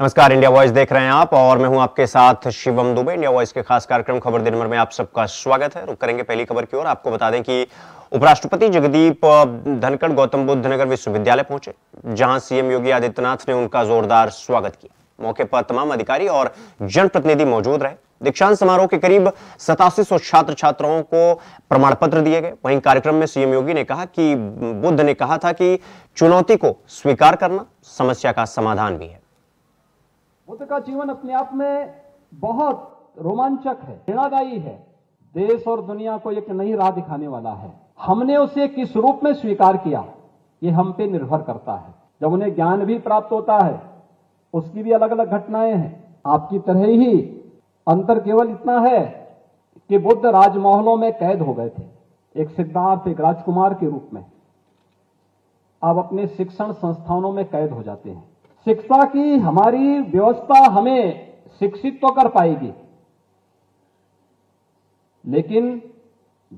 नमस्कार, India voice देख रहे हैं आप और मैं हूं आपके साथ शिवम दुबे। इंडिया वॉइस के खास कार्यक्रम खबर दिन भर में आप सबका स्वागत है। रुक करेंगे पहली खबर की ओर। आपको बता दें कि उपराष्ट्रपति जगदीप धनखड़ गौतम बुद्ध नगर विश्वविद्यालय पहुंचे, जहां सीएम योगी आदित्यनाथ ने उनका जोरदार स्वागत किया। मौके पर तमाम अधिकारी और जनप्रतिनिधि मौजूद रहे। दीक्षांत समारोह के करीब 8700 छात्र छात्राओं को प्रमाण पत्र दिए गए। वहीं कार्यक्रम में सीएम योगी ने कहा कि बुद्ध ने कहा था कि चुनौती को स्वीकार करना समस्या का समाधान भी है। बुद्ध का जीवन अपने आप में बहुत रोमांचक है, प्रेरणादायी है। देश और दुनिया को एक नई राह दिखाने वाला है। हमने उसे किस रूप में स्वीकार किया ये हम पे निर्भर करता है। जब उन्हें ज्ञान भी प्राप्त होता है, उसकी भी अलग अलग घटनाएं हैं। आपकी तरह ही अंतर केवल इतना है कि बुद्ध राजमहलों में कैद हो गए थे, एक सिद्धार्थ, एक राजकुमार के रूप में। अब अपने शिक्षण संस्थानों में कैद हो जाते हैं। शिक्षा की हमारी व्यवस्था हमें शिक्षित तो कर पाएगी, लेकिन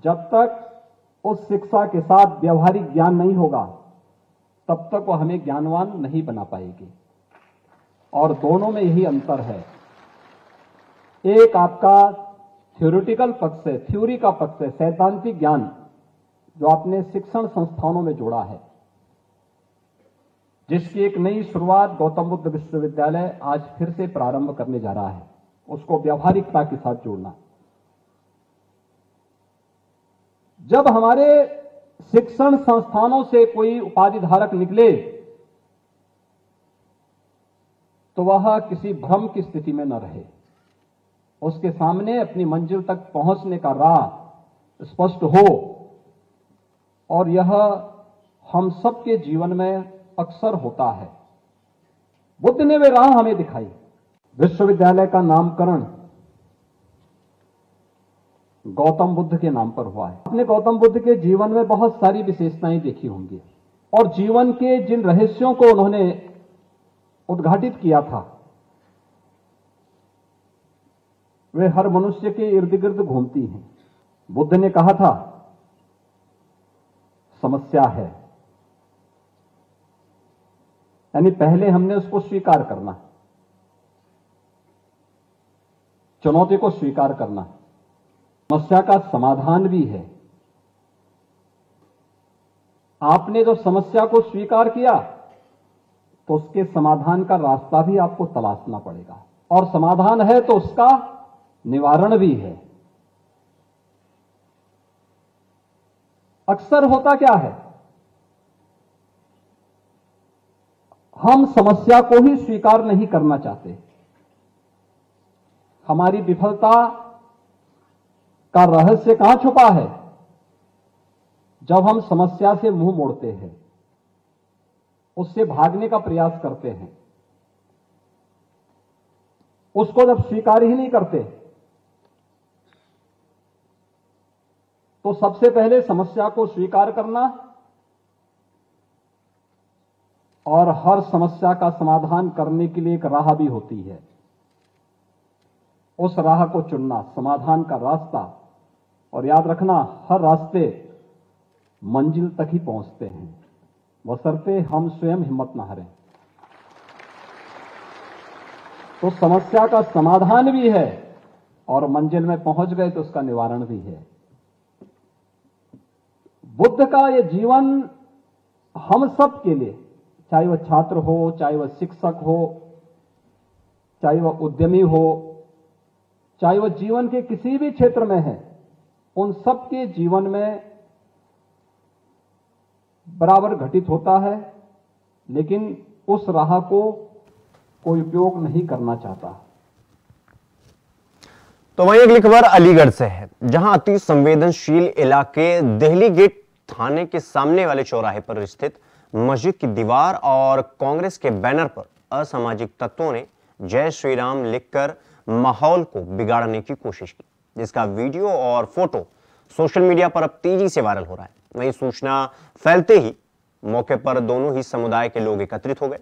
जब तक उस शिक्षा के साथ व्यवहारिक ज्ञान नहीं होगा तब तक वो हमें ज्ञानवान नहीं बना पाएगी। और दोनों में यही अंतर है। एक आपका थ्योरिटिकल पक्ष है, थ्योरी का पक्ष है, सैद्धांतिक ज्ञान जो आपने शिक्षण संस्थानों में जोड़ा है, जिसकी एक नई शुरुआत गौतम बुद्ध विश्वविद्यालय आज फिर से प्रारंभ करने जा रहा है। उसको व्यावहारिकता के साथ जोड़ना। जब हमारे शिक्षण संस्थानों से कोई उपाधि धारक निकले तो वह किसी भ्रम की स्थिति में न रहे, उसके सामने अपनी मंजिल तक पहुंचने का राह स्पष्ट हो। और यह हम सबके जीवन में अक्सर होता है। बुद्ध ने वे राह हमें दिखाई। विश्वविद्यालय का नामकरण गौतम बुद्ध के नाम पर हुआ है। आपने गौतम बुद्ध के जीवन में बहुत सारी विशेषताएं देखी होंगी और जीवन के जिन रहस्यों को उन्होंने उद्घाटित किया था वे हर मनुष्य के इर्द गिर्द घूमती हैं। बुद्ध ने कहा था समस्या है, यानी पहले हमने उसको स्वीकार करना, चुनौती को स्वीकार करना। समस्या का समाधान भी है। आपने जब समस्या को स्वीकार किया तो उसके समाधान का रास्ता भी आपको तलाशना पड़ेगा, और समाधान है तो उसका निवारण भी है। अक्सर होता क्या है, हम समस्या को ही स्वीकार नहीं करना चाहते। हमारी विफलता का रहस्य कहां छुपा है? जब हम समस्या से मुंह मोड़ते हैं, उससे भागने का प्रयास करते हैं, उसको जब स्वीकार ही नहीं करते तो सबसे पहले समस्या को स्वीकार करना और हर समस्या का समाधान करने के लिए एक राह भी होती है। उस राह को चुनना, समाधान का रास्ता। और याद रखना, हर रास्ते मंजिल तक ही पहुंचते हैं, बशर्ते हम स्वयं हिम्मत न हारें। तो समस्या का समाधान भी है और मंजिल में पहुंच गए तो उसका निवारण भी है। बुद्ध का ये जीवन हम सब के लिए, चाहे वह छात्र हो, चाहे वह शिक्षक हो, चाहे वह उद्यमी हो, चाहे वह जीवन के किसी भी क्षेत्र में है, उन सब के जीवन में बराबर घटित होता है। लेकिन उस राह को कोई उपयोग नहीं करना चाहता। तो वहीं अगली खबर अलीगढ़ से है, जहां अति संवेदनशील इलाके दिल्ली गेट थाने के सामने वाले चौराहे पर स्थित मस्जिद की दीवार और कांग्रेस के बैनर पर असामाजिक तत्वों ने जय श्री राम लिखकर माहौल को बिगाड़ने की कोशिश की, जिसका वीडियो और फोटो सोशल मीडिया पर अब तेजी से वायरल हो रहा है। वहीं सूचना फैलते ही मौके पर दोनों ही समुदाय के लोग एकत्रित हो गए।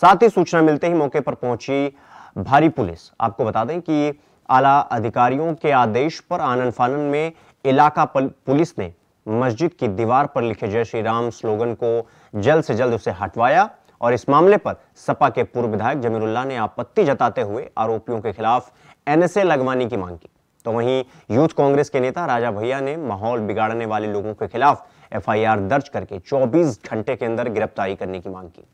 साथ ही सूचना मिलते ही मौके पर पहुंची भारी पुलिस। आपको बता दें कि आला अधिकारियों के आदेश पर आनन फानन में इलाका पुलिस ने मस्जिद की दीवार पर लिखे जय श्री राम स्लोगन को जल्द से जल्द उसे हटवाया और इस मामले पर सपा के पूर्व विधायक जमीरुल्ला ने आपत्ति जताते हुए आरोपियों के खिलाफ एनएसए लगवाने की मांग की। तो वहीं यूथ कांग्रेस के नेता राजा भैया ने माहौल बिगाड़ने वाले लोगों के खिलाफ एफआईआर दर्ज करके 24 घंटे के अंदर गिरफ्तारी करने की मांग की।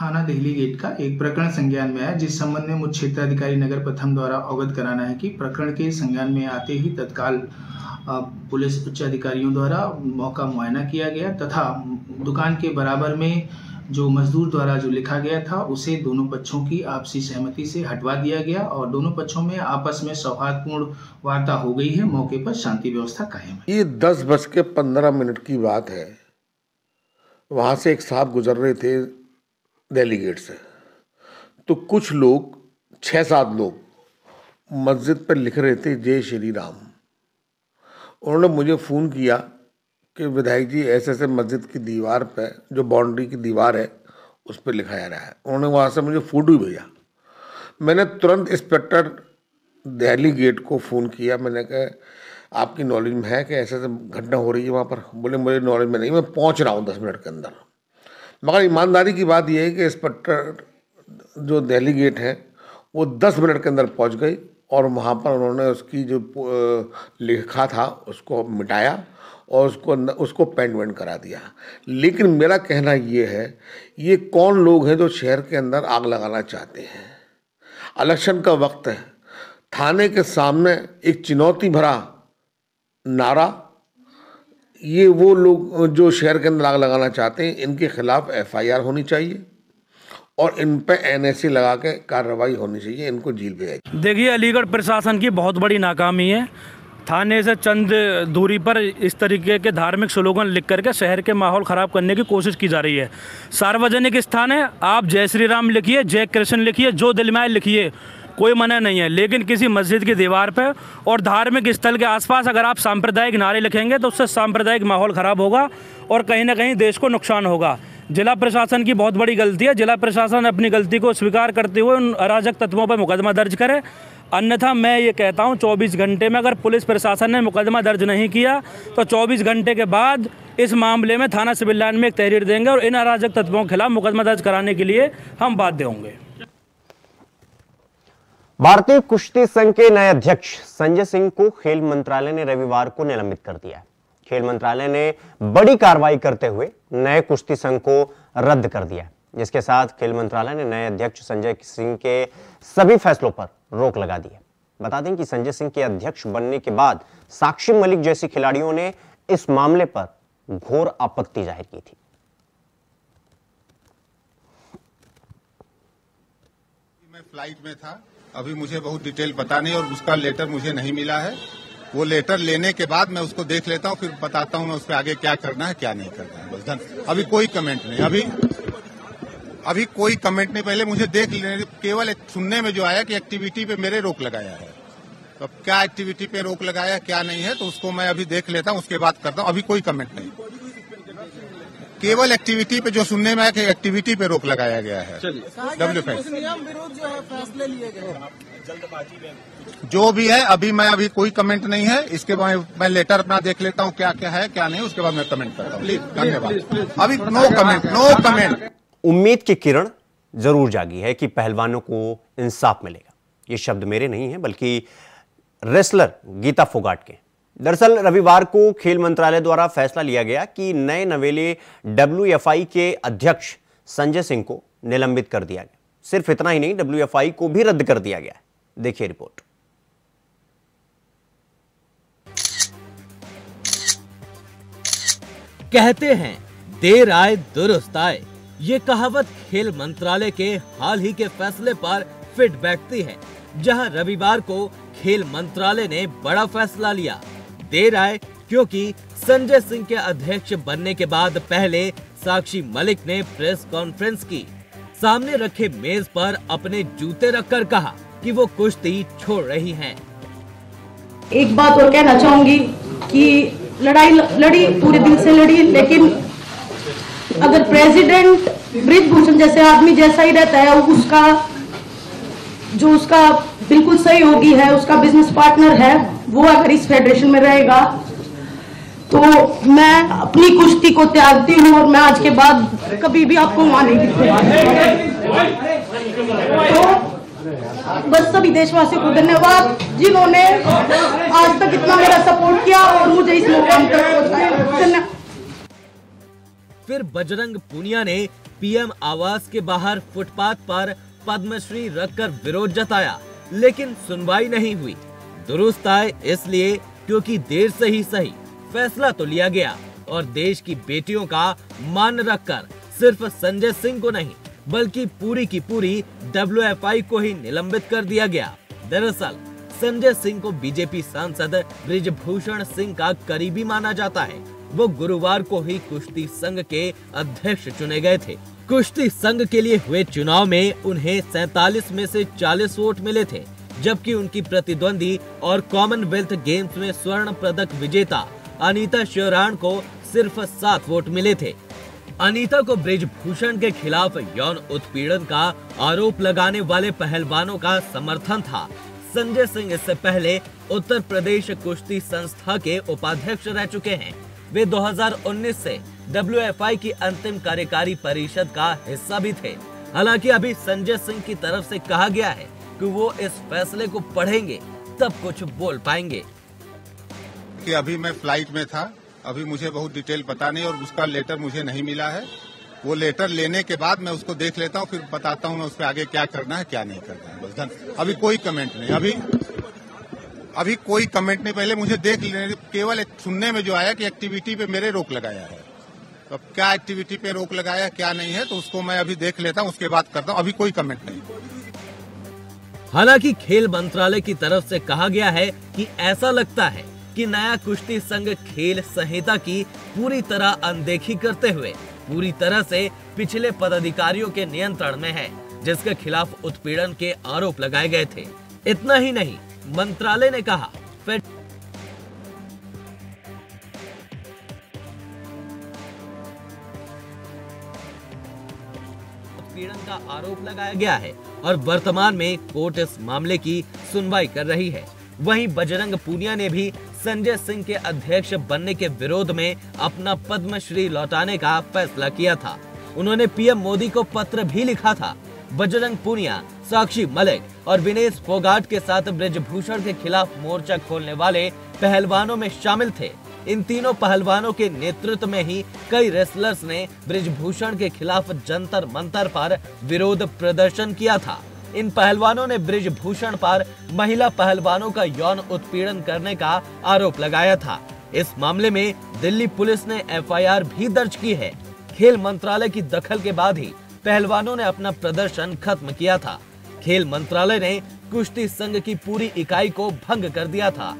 थाना दिल्ली गेट का एक प्रकरण संज्ञान में है, जिस संबंध में मुख्य क्षेत्राधिकारी नगर प्रथम द्वारा अवगत कराना है कि प्रकरण के संज्ञान में आते ही तत्काल पुलिस उच्च अधिकारियों द्वारा मौका मुआयना किया गया तथा दुकान के बराबर में जो मजदूर द्वारा जो लिखा गया था उसे दोनों पक्षों की आपसी सहमति से हटवा दिया गया और दोनों पक्षों में आपस में सौहार्दपूर्ण वार्ता हो गई है। मौके पर शांति व्यवस्था कायम है। ये 10:15 की बात है, वहाँ से एक साहब गुजर रहे थे दिल्ली गेट से, तो कुछ लोग 6-7 लोग मस्जिद पर लिख रहे थे जय श्री राम। उन्होंने मुझे फ़ोन किया कि विधायक जी ऐसे ऐसे मस्जिद की दीवार पर जो बाउंड्री की दीवार है उस पर लिखा जा रहा है। उन्होंने वहाँ से मुझे फोटो भेजा, मैंने तुरंत इंस्पेक्टर दिल्ली गेट को फ़ोन किया, मैंने कहा आपकी नॉलेज में है कि ऐसे ऐसे घटना हो रही है वहाँ पर? बोले मुझे नॉलेज में नहीं, मैं पहुँच रहा हूँ 10 मिनट के अंदर। मगर ईमानदारी की बात यह है कि इंस्पेक्टर जो दिल्ली गेट हैं वो 10 मिनट के अंदर पहुँच गई और वहाँ पर उन्होंने उसकी जो लिखा था उसको मिटाया और उसको पेंट वेंट करा दिया। लेकिन मेरा कहना ये है, ये कौन लोग हैं जो शहर के अंदर आग लगाना चाहते हैं? इलेक्शन का वक्त है, थाने के सामने एक चुनौती भरा नारा, ये वो लोग जो शहर के अंदर आग लगाना चाहते हैं, इनके खिलाफ एफआईआर होनी चाहिए और इन पे एनएसए लगा के कार्रवाई होनी चाहिए, इनको जेल भेजा। देखिए, अलीगढ़ प्रशासन की बहुत बड़ी नाकामी है। थाने से चंद दूरी पर इस तरीके के धार्मिक स्लोगन लिख करके शहर के माहौल ख़राब करने की कोशिश की जा रही है। सार्वजनिक स्थान है, आप जय श्री राम लिखिए, जय कृष्ण लिखिए, जो दिल में आए लिखिए, कोई मना नहीं है। लेकिन किसी मस्जिद की दीवार पर और धार्मिक स्थल के आसपास अगर आप सांप्रदायिक नारे लिखेंगे तो उससे सांप्रदायिक माहौल ख़राब होगा और कहीं ना कहीं देश को नुकसान होगा। जिला प्रशासन की बहुत बड़ी गलती है। जिला प्रशासन अपनी गलती को स्वीकार करते हुए उन अराजक तत्वों पर मुकदमा दर्ज करे, अन्यथा मैं ये कहता हूँ 24 घंटे में अगर पुलिस प्रशासन ने मुकदमा दर्ज नहीं किया तो 24 घंटे के बाद इस मामले में थाना सिविल लाइन में एक तहरीर देंगे और इन अराजक तत्वों के खिलाफ मुकदमा दर्ज कराने के लिए हम बाध्य होंगे। भारतीय कुश्ती संघ के नए अध्यक्ष संजय सिंह को खेल मंत्रालय ने रविवार को निलंबित कर दिया। खेल मंत्रालय ने बड़ी कार्रवाई करते हुए नए कुश्ती संघ को रद्द कर दिया, जिसके साथ खेल मंत्रालय ने नए अध्यक्ष संजय सिंह के सभी फैसलों पर रोक लगा दी है। बता दें कि संजय सिंह के अध्यक्ष बनने के बाद साक्षी मलिक जैसी खिलाड़ियों ने इस मामले पर घोर आपत्ति जाहिर की थी। मैं फ्लाइट में था, अभी मुझे बहुत डिटेल पता नहीं और उसका लेटर मुझे नहीं मिला है। वो लेटर लेने के बाद मैं उसको देख लेता हूँ, फिर बताता हूँ मैं उसपे आगे क्या करना है क्या नहीं करना है। बस धन, अभी कोई कमेंट नहीं, अभी कोई कमेंट नहीं। पहले मुझे देख लेने, केवल सुनने में जो आया कि एक्टिविटी पे मेरे रोक लगाया है। तो क्या एक्टिविटी पे रोक लगाया क्या नहीं है तो उसको मैं अभी देख लेता हूँ, उसके बाद करता हूँ। अभी कोई कमेंट नहीं, केवल एक्टिविटी पे जो सुनने में आया कि एक्टिविटी पे रोक लगाया गया है। जो भी है अभी कोई कमेंट नहीं है। इसके बाद मैं लेटर अपना देख लेता हूँ क्या क्या है क्या नहीं, उसके बाद मैं कमेंट करता हूँ। प्लीज, धन्यवाद। अभी नो कमेंट। उम्मीद की किरण जरूर जागी है कि पहलवानों को इंसाफ मिलेगा। ये शब्द मेरे नहीं है बल्कि रेसलर गीता फोगाट के। दरअसल रविवार को खेल मंत्रालय द्वारा फैसला लिया गया कि नए नवेले WFI के अध्यक्ष संजय सिंह को निलंबित कर दिया गया। सिर्फ इतना ही नहीं, WFI को भी रद्द कर दिया गया। देखिए रिपोर्ट। कहते हैं देर आए दुरुस्त आए, ये कहावत खेल मंत्रालय के हाल ही के फैसले पर फिट बैठती है, जहां रविवार को खेल मंत्रालय ने बड़ा फैसला लिया। देर आए क्योंकि संजय सिंह के अध्यक्ष बनने के बाद पहले साक्षी मलिक ने प्रेस कॉन्फ्रेंस की। सामने रखे मेज पर अपने जूते रखकर कहा कि वो कुश्ती छोड़ रही हैं। एक बात और कहना चाहूंगी कि लड़ाई लड़ी, पूरे दिल से लड़ी, लेकिन अगर प्रेसिडेंट बृजभूषण जैसे आदमी जैसा ही रहता है, उसका बिल्कुल सहयोगी है, उसका बिजनेस पार्टनर है, वो अगर इस फेडरेशन में रहेगा तो मैं अपनी कुश्ती को त्यागती हूँ और मैं आज के बाद कभी भी आपको वहां नहीं दिखूंगा। तो बस सभी देशवासियों को धन्यवाद जिन्होंने आज तक इतना मेरा सपोर्ट किया और मुझे इस मुकाम तक पहुंचाया। फिर बजरंग पूनिया ने पीएम आवास के बाहर फुटपाथ पर पद्मश्री रखकर विरोध जताया, लेकिन सुनवाई नहीं हुई। दुरुस्त आए इसलिए क्योंकि देर से ही सही फैसला तो लिया गया और देश की बेटियों का मान रखकर सिर्फ संजय सिंह को नहीं बल्कि पूरी की पूरी WFI को ही निलंबित कर दिया गया। दरअसल संजय सिंह को बीजेपी सांसद बृजभूषण सिंह का करीबी माना जाता है। वो गुरुवार को ही कुश्ती संघ के अध्यक्ष चुने गए थे। कुश्ती संघ के लिए हुए चुनाव में उन्हें 47 में से 40 वोट मिले थे, जबकि उनकी प्रतिद्वंदी और कॉमनवेल्थ गेम्स में स्वर्ण पदक विजेता अनीता शिवराण को सिर्फ 7 वोट मिले थे। अनीता को बृजभूषण के खिलाफ यौन उत्पीड़न का आरोप लगाने वाले पहलवानों का समर्थन था। संजय सिंह इससे पहले उत्तर प्रदेश कुश्ती संस्था के उपाध्यक्ष रह चुके हैं। वे 2019 से WFI की अंतिम कार्यकारी परिषद का हिस्सा भी थे। हालांकि अभी संजय सिंह की तरफ से कहा गया है कि वो इस फैसले को पढ़ेंगे तब कुछ बोल पाएंगे। कि अभी मैं फ्लाइट में था, अभी मुझे बहुत डिटेल पता नहीं और उसका लेटर मुझे नहीं मिला है। वो लेटर लेने के बाद मैं उसको देख लेता हूँ, फिर बताता हूँ मैं उसमें आगे क्या करना है क्या नहीं करना है। बस अभी कोई कमेंट नहीं, अभी कोई कमेंट नहीं। पहले मुझे देख लेने, केवल सुनने में जो आया कि एक्टिविटी पे मेरे रोक लगाया है। तो अब क्या एक्टिविटी पे रोक लगाया क्या नहीं है तो उसको मैं अभी देख लेता हूँ, उसके बाद करता हूँ। अभी कोई कमेंट नहीं। हालांकि खेल मंत्रालय की तरफ से कहा गया है कि ऐसा लगता है कि नया कुश्ती संघ खेल संहिता की पूरी तरह अनदेखी करते हुए पूरी तरह से पिछले पदाधिकारियों के नियंत्रण में है, जिसके खिलाफ उत्पीड़न के आरोप लगाए गए थे। इतना ही नहीं, मंत्रालय ने कहा उत्पीड़न का आरोप लगाया गया है और वर्तमान में कोर्ट इस मामले की सुनवाई कर रही है। वहीं बजरंग पूनिया ने भी संजय सिंह के अध्यक्ष बनने के विरोध में अपना पद्मश्री लौटाने का फैसला किया था। उन्होंने पीएम मोदी को पत्र भी लिखा था। बजरंग पूनिया, साक्षी मलिक और विनेश फोगाट के साथ बृजभूषण के खिलाफ मोर्चा खोलने वाले पहलवानों में शामिल थे। इन तीनों पहलवानों के नेतृत्व में ही कई रेसलर्स ने बृजभूषण के खिलाफ जंतर मंतर पर विरोध प्रदर्शन किया था। इन पहलवानों ने बृजभूषण पर महिला पहलवानों का यौन उत्पीड़न करने का आरोप लगाया था। इस मामले में दिल्ली पुलिस ने FIR भी दर्ज की है। खेल मंत्रालय की दखल के बाद ही पहलवानों ने अपना प्रदर्शन खत्म किया था। खेल मंत्रालय ने कुश्ती संघ की पूरी इकाई को भंग कर दिया था।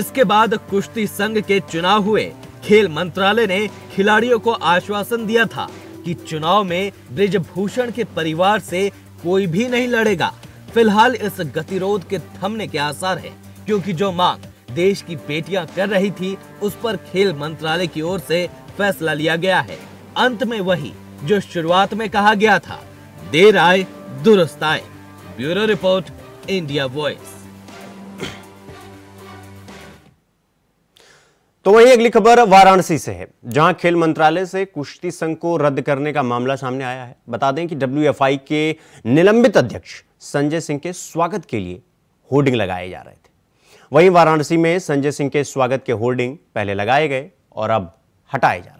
इसके बाद कुश्ती संघ के चुनाव हुए। खेल मंत्रालय ने खिलाड़ियों को आश्वासन दिया था कि चुनाव में बृजभूषण के परिवार से कोई भी नहीं लड़ेगा। फिलहाल इस गतिरोध के थमने के आसार हैं, क्योंकि जो मांग देश की बेटियां कर रही थी उस पर खेल मंत्रालय की ओर से फैसला लिया गया है। अंत में वही जो शुरुआत में कहा गया था, देर आए दुरुस्त आए। Bureau report, India voice. तो वहीं अगली खबर वाराणसी से है, जहां खेल मंत्रालय से कुश्ती संघ को रद्द करने का मामला सामने आया है। बता दें कि WFI के निलंबित अध्यक्ष संजय सिंह के स्वागत के लिए होर्डिंग लगाए जा रहे थे। वहीं वाराणसी में संजय सिंह के स्वागत के होर्डिंग पहले लगाए गए और अब हटाए जा रहे हैं।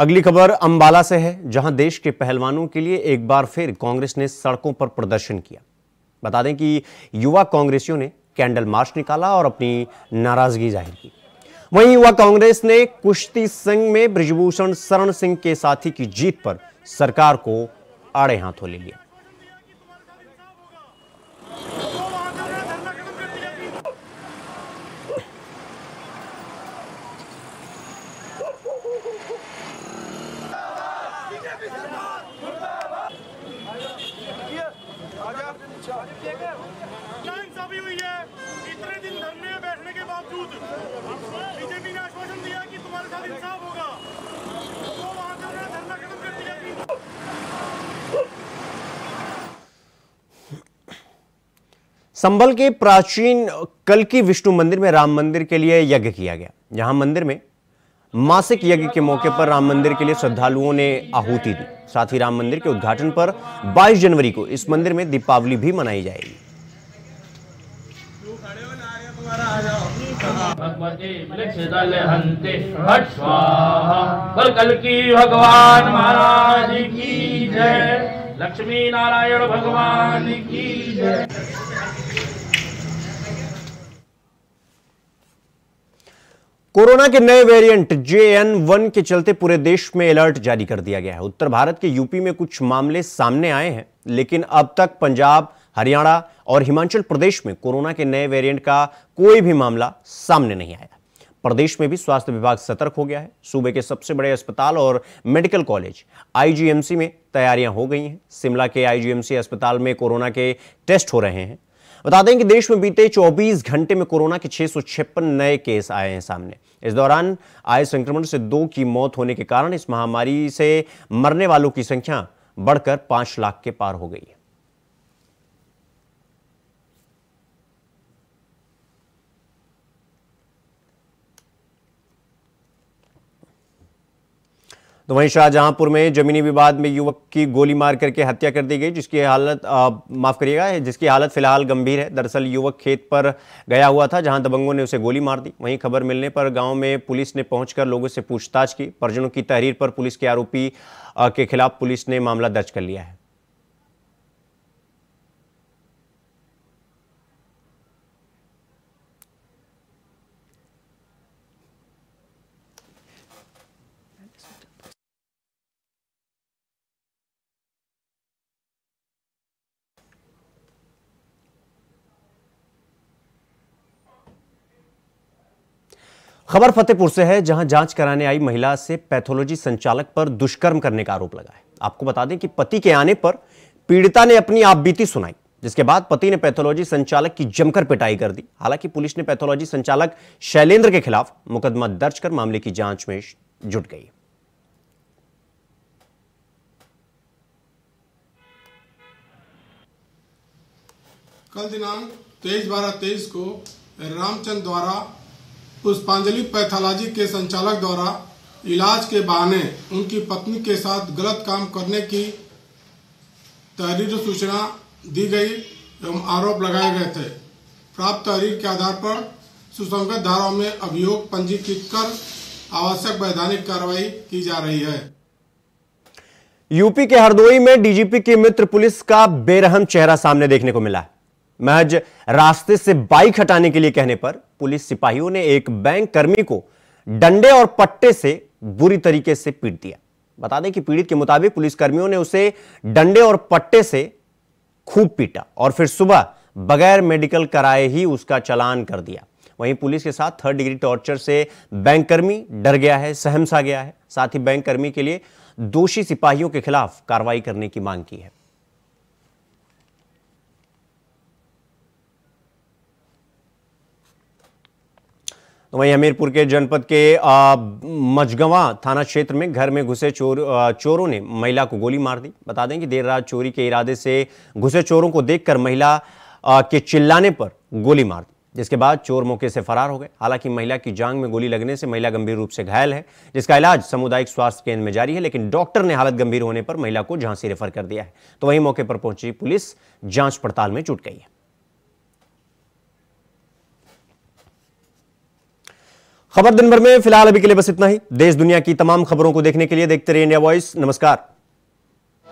अगली खबर अंबाला से है, जहां देश के पहलवानों के लिए एक बार फिर कांग्रेस ने सड़कों पर प्रदर्शन किया। बता दें कि युवा कांग्रेसियों ने कैंडल मार्च निकाला और अपनी नाराजगी जाहिर की। वहीं युवा कांग्रेस ने कुश्ती संघ में बृजभूषण शरण सिंह के साथी की जीत पर सरकार को आड़े हाथों ले लिया। संभल के प्राचीन कल्कि विष्णु मंदिर में राम मंदिर के लिए यज्ञ किया गया। यहां मंदिर में मासिक यज्ञ के मौके पर राम मंदिर के लिए श्रद्धालुओं ने आहुति दी। साथ ही राम मंदिर के उद्घाटन पर 22 जनवरी को इस मंदिर में दीपावली भी मनाई जाएगी। भगवान महाराज की जय, लक्ष्मी नारायण भगवान की जय। कोरोना के नए वेरिएंट JN.1 के चलते पूरे देश में अलर्ट जारी कर दिया गया है। उत्तर भारत के यूपी में कुछ मामले सामने आए हैं, लेकिन अब तक पंजाब, हरियाणा और हिमाचल प्रदेश में कोरोना के नए वेरिएंट का कोई भी मामला सामने नहीं आया। प्रदेश में भी स्वास्थ्य विभाग सतर्क हो गया है। सूबे के सबसे बड़े अस्पताल और मेडिकल कॉलेज IGMC में तैयारियां हो गई हैं। शिमला के IGMC अस्पताल में कोरोना के टेस्ट हो रहे हैं। बता दें कि देश में बीते 24 घंटे में कोरोना के 656 नए केस आए हैं सामने। इस दौरान आए संक्रमण से 2 की मौत होने के कारण इस महामारी से मरने वालों की संख्या बढ़कर 5 लाख के पार हो गई है। तो वहीं शाहजहांपुर में जमीनी विवाद में युवक की गोली मार करके हत्या कर दी गई, जिसकी हालत फिलहाल गंभीर है। दरअसल युवक खेत पर गया हुआ था जहां दबंगों ने उसे गोली मार दी। वहीं खबर मिलने पर गांव में पुलिस ने पहुंचकर लोगों से पूछताछ की। परिजनों की तहरीर पर पुलिस के आरोपी के खिलाफ पुलिस ने मामला दर्ज कर लिया है। खबर फतेहपुर से है, जहां जांच कराने आई महिला से पैथोलॉजी संचालक पर दुष्कर्म करने का आरोप लगा है। आपको बता दें कि पति के आने पर पीड़िता ने अपनी आपबीती सुनाई, जिसके बाद पति ने पैथोलॉजी संचालक की जमकर पिटाई कर दी। हालांकि पुलिस ने पैथोलॉजी संचालक शैलेंद्र के खिलाफ मुकदमा दर्ज कर मामले की जांच में जुट गई। कल दिनांक 23/12/23 को रामचंद द्वारा पुष्पांजलि पैथोलॉजी के संचालक द्वारा इलाज के बहाने उनकी पत्नी के साथ गलत काम करने की तहरीर सूचना दी गई एवं आरोप लगाए गए थे। प्राप्त तहरीर के आधार पर सुसंगत धाराओं में अभियोग पंजीकृत कर आवश्यक वैधानिक कार्रवाई की जा रही है। यूपी के हरदोई में DGP की मित्र पुलिस का बेरहम चेहरा सामने देखने को मिला। महज रास्ते से बाइक हटाने के लिए कहने पर पुलिस सिपाहियों ने एक बैंक कर्मी को डंडे और पट्टे से बुरी तरीके से पीट दिया। बता दें कि पीड़ित के मुताबिक पुलिसकर्मियों ने उसे डंडे और पट्टे से खूब पीटा और फिर सुबह बगैर मेडिकल कराए ही उसका चालान कर दिया। वहीं पुलिस के साथ 3rd डिग्री टॉर्चर से बैंककर्मी डर गया है, सहम सा गया है। साथ ही बैंककर्मी के लिए दोषी सिपाहियों के खिलाफ कार्रवाई करने की मांग की है। तो वहीं हमीरपुर के जनपद के मझगवां थाना क्षेत्र में घर में घुसे चोरों ने महिला को गोली मार दी। बता दें कि देर रात चोरी के इरादे से घुसे चोरों को देखकर महिला के चिल्लाने पर गोली मार दी, जिसके बाद चोर मौके से फरार हो गए। हालांकि महिला की जांघ में गोली लगने से महिला गंभीर रूप से घायल है, जिसका इलाज सामुदायिक स्वास्थ्य केंद्र में जारी है, लेकिन डॉक्टर ने हालत गंभीर होने पर महिला को झांसी रेफर कर दिया है। तो वहीं मौके पर पहुंची पुलिस जांच पड़ताल में जुट गई है। खबर दिन भर में फिलहाल अभी के लिए बस इतना ही। देश दुनिया की तमाम खबरों को देखने के लिए देखते रहिए इंडिया वॉइस। नमस्कार।